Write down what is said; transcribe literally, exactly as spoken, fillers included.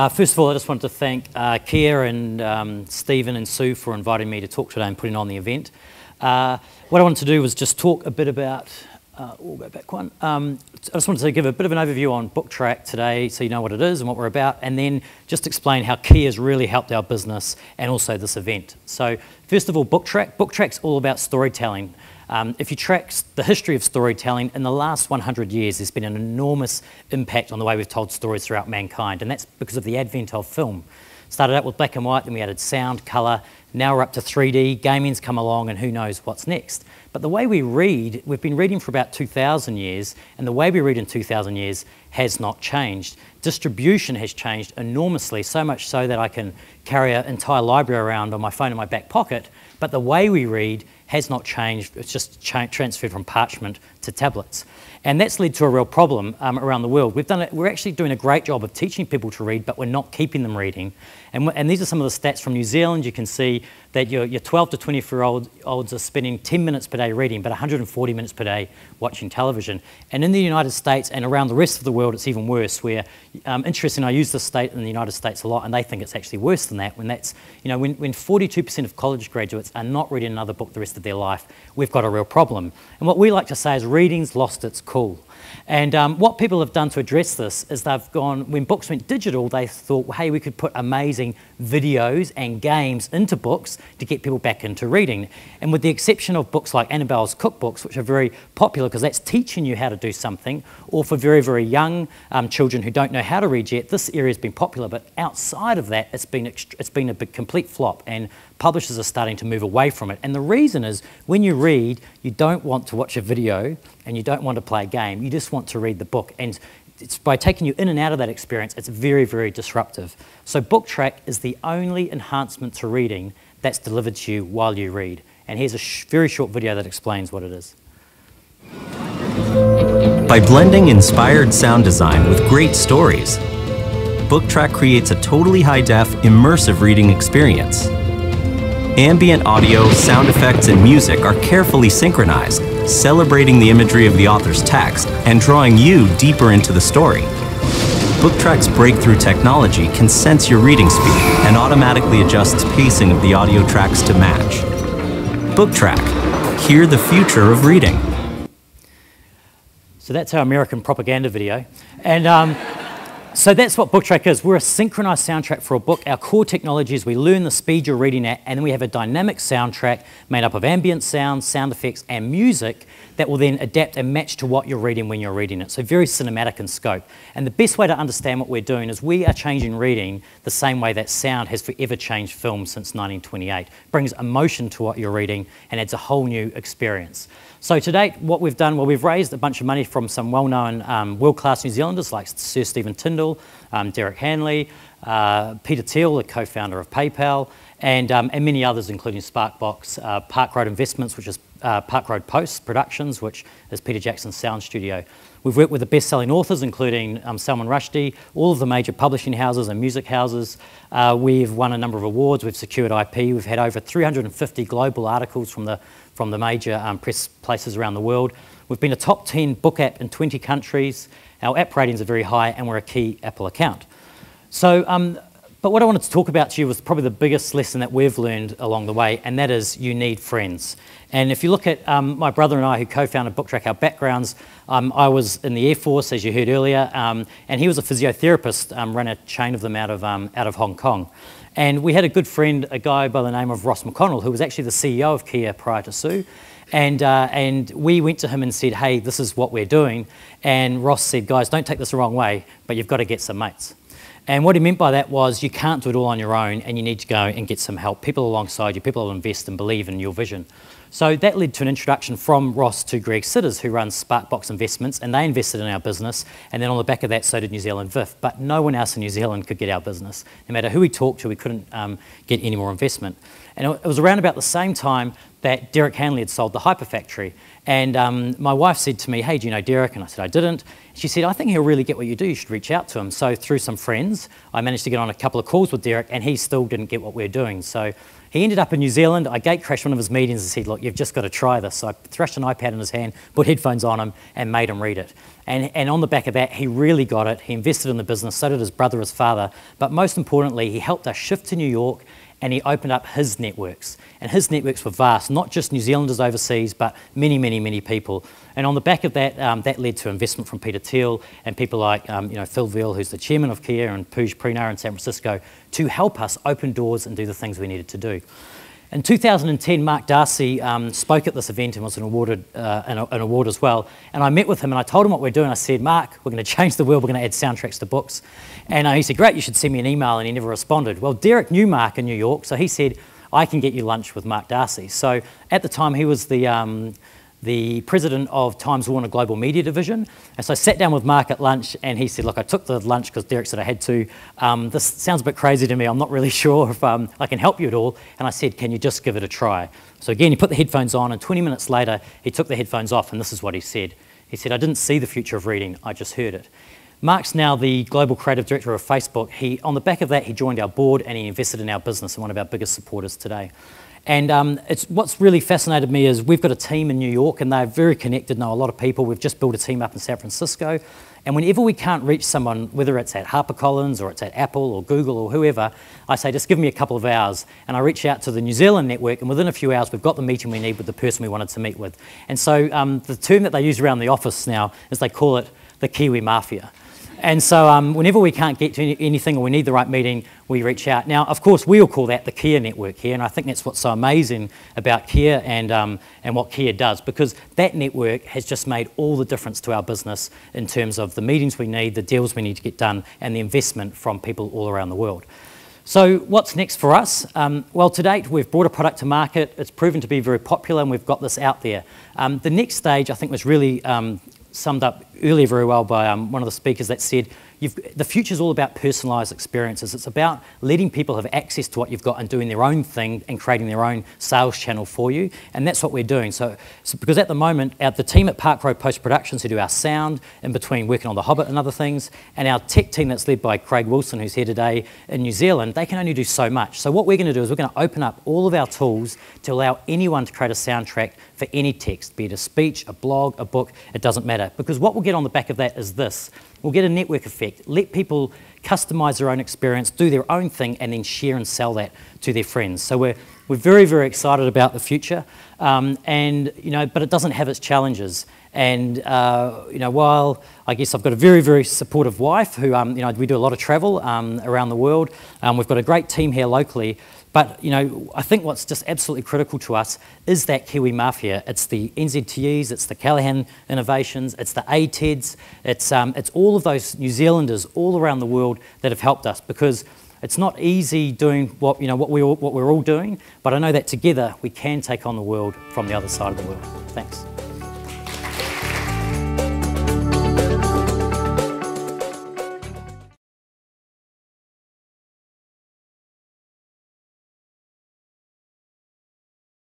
Uh, first of all, I just wanted to thank uh, Kia and um, Stephen and Sue for inviting me to talk today and putting on the event. Uh, what I wanted to do was just talk a bit about, uh, we'll go back one, um, I just wanted to give a bit of an overview on BookTrack today so you know what it is and what we're about, and then just explain how Kia has really helped our business and also this event. So first of all, BookTrack. BookTrack's all about storytelling. Um, if you track the history of storytelling, in the last one hundred years there's been an enormous impact on the way we've told stories throughout mankind, and that's because of the advent of film. Started out with black and white, then we added sound, colour, now we're up to three D, gaming's come along, and who knows what's next. But the way we read, we've been reading for about two thousand years, and the way we read in two thousand years has not changed. Distribution has changed enormously, so much so that I can carry an entire library around on my phone in my back pocket, but the way we read has not changed. It's just cha transferred from parchment to tablets. And that's led to a real problem um, around the world. We've done it, we're actually doing a great job of teaching people to read, but we're not keeping them reading. And, and these are some of the stats from New Zealand. You can see that your, your twelve to twenty-four-year-olds are spending ten minutes per day reading, but one hundred forty minutes per day watching television. And in the United States and around the rest of the world, it's even worse, where, um, interesting, I use this state in the United States a lot, and they think it's actually worse than that, when that's, you know, when forty-two percent of college graduates are not reading another book the rest of their life, we've got a real problem. And what we like to say is reading's lost its cool. And um, what people have done to address this is they've gone, when books went digital, they thought, well, hey, we could put amazing videos and games into books to get people back into reading. And with the exception of books like Annabelle's Cookbooks, which are very popular because that's teaching you how to do something, or for very, very young um, children who don't know how to read yet, this area's been popular. But outside of that, it's been, it's been a big, complete flop, and publishers are starting to move away from it. And the reason is, when you read, you don't want to watch a video and you don't want to play a game. You just want to read the book. And it's by taking you in and out of that experience, it's very, very disruptive. So BookTrack is the only enhancement to reading that's delivered to you while you read. And here's a sh very short video that explains what it is. By blending inspired sound design with great stories, BookTrack creates a totally high-def, immersive reading experience. Ambient audio, sound effects, and music are carefully synchronized, celebrating the imagery of the author's text and drawing you deeper into the story. BookTrack's breakthrough technology can sense your reading speed and automatically adjusts pacing of the audio tracks to match. BookTrack, hear the future of reading. So that's our American propaganda video. And, um, So that's what BookTrack is. We're a synchronized soundtrack for a book. Our core technology is we learn the speed you're reading at, and then we have a dynamic soundtrack made up of ambient sound, sound effects, and music that will then adapt and match to what you're reading when you're reading it. So very cinematic in scope. And the best way to understand what we're doing is we are changing reading the same way that sound has forever changed film since nineteen twenty-eight. Brings emotion to what you're reading and adds a whole new experience. So to date, what we've done, well, we've raised a bunch of money from some well-known um, world-class New Zealanders like Sir Stephen Tindall, um, Derek Hanley, uh, Peter Thiel, the co-founder of PayPal, and, um, and many others, including Sparkbox, uh, Park Road Investments, which is uh, Park Road Post Productions, which is Peter Jackson's sound studio. We've worked with the best-selling authors, including um, Salman Rushdie, all of the major publishing houses and music houses. Uh, we've won a number of awards. We've secured I P. We've had over three hundred fifty global articles from the from the major um, press places around the world. We've been a top ten book app in twenty countries. Our app ratings are very high, and we're a key Apple account. So, um, but what I wanted to talk about to you was probably the biggest lesson that we've learned along the way, and that is you need friends. And if you look at um, my brother and I, who co-founded BookTrack, our backgrounds, um, I was in the Air Force, as you heard earlier, um, and he was a physiotherapist, um, ran a chain of them out of, um, out of Hong Kong. And we had a good friend, a guy by the name of Ross McConnell, who was actually the C E O of Kia prior to Sue. And, uh, and we went to him and said, hey, this is what we're doing. And Ross said, guys, don't take this the wrong way, but you've got to get some mates. And what he meant by that was you can't do it all on your own, and you need to go and get some help. People alongside you, people who invest and believe in your vision. So that led to an introduction from Ross to Greg Sitters, who runs Sparkbox Investments, and they invested in our business, and then on the back of that, so did New Zealand V I F. But no one else in New Zealand could get our business. No matter who we talked to, we couldn't um, get any more investment. And it was around about the same time that Derek Hanley had sold the Hyper Factory. And um, my wife said to me, hey, do you know Derek? And I said, I didn't. She said, I think he'll really get what you do. You should reach out to him. So through some friends, I managed to get on a couple of calls with Derek, and he still didn't get what we're doing. So He ended up in New Zealand. I gatecrashed one of his meetings and said, look, you've just got to try this. So I thrashed an iPad in his hand, put headphones on him, and made him read it. And, and on the back of that, he really got it. He invested in the business, so did his brother, his father. But most importantly, he helped us shift to New York, and he opened up his networks. And his networks were vast, not just New Zealanders overseas, but many, many, many people. And on the back of that, um, that led to investment from Peter Thiel and people like um, you know, Phil Veal, who's the chairman of Kia, and Pooj Prina in San Francisco, to help us open doors and do the things we needed to do. In two thousand ten, Mark Darcy um, spoke at this event and was an, awarded, uh, an, an award as well. And I met with him and I told him what we're doing. I said, Mark, we're going to change the world. We're going to add soundtracks to books. And uh, he said, great, you should send me an email. And he never responded. Well, Derek knew Mark in New York. So he said, I can get you lunch with Mark Darcy. So at the time, he was the... Um, the president of Times Warner Global Media Division. And so I sat down with Mark at lunch and he said, look, I took the lunch because Derek said I had to. Um, this sounds a bit crazy to me. I'm not really sure if um, I can help you at all. And I said, can you just give it a try? So again, he put the headphones on and twenty minutes later, he took the headphones off and this is what he said. He said, I didn't see the future of reading, I just heard it. Mark's now the global creative director of Facebook. He, on the back of that, he joined our board and he invested in our business and one of our biggest supporters today. And um, it's, what's really fascinated me is we've got a team in New York and they're very connected, know a lot of people. We've just built a team up in San Francisco. And whenever we can't reach someone, whether it's at HarperCollins or it's at Apple or Google or whoever, I say, just give me a couple of hours. And I reach out to the New Zealand network and within a few hours, we've got the meeting we need with the person we wanted to meet with. And so um, the term that they use around the office now is they call it the Kiwi Mafia. And so um, whenever we can't get to any, anything or we need the right meeting, we reach out. Now, of course, we all call that the Kia network here, and I think that's what's so amazing about Kia and, um, and what Kia does, because that network has just made all the difference to our business in terms of the meetings we need, the deals we need to get done, and the investment from people all around the world. So what's next for us? Um, well, to date, we've brought a product to market. It's proven to be very popular, and we've got this out there. Um, the next stage, I think, was really... Um, summed up earlier very well by um, one of the speakers that said, you've, the future's all about personalised experiences. It's about letting people have access to what you've got and doing their own thing and creating their own sales channel for you. And that's what we're doing. So, so because at the moment, our, the team at Park Road Post Productions who do our sound in between working on The Hobbit and other things, and our tech team that's led by Craig Wilson, who's here today in New Zealand, they can only do so much. So what we're going to do is we're going to open up all of our tools to allow anyone to create a soundtrack for any text, be it a speech, a blog, a book, it doesn't matter. Because what we'll get on the back of that is this. We'll get a network effect, let people customise their own experience, do their own thing, and then share and sell that to their friends. So we're, we're very, very excited about the future, um, and, you know, but it doesn't have its challenges. And uh, you know, while I guess I've got a very, very supportive wife who, um, you know, we do a lot of travel um, around the world. Um, we've got a great team here locally. But, you know, I think what's just absolutely critical to us is that Kiwi Mafia. It's the N Z T Es, it's the Callaghan Innovations, it's the A TEDs, it's, um, it's all of those New Zealanders all around the world that have helped us, because it's not easy doing what, you know, what, we all, what we're all doing, but I know that together we can take on the world from the other side of the world. Thanks.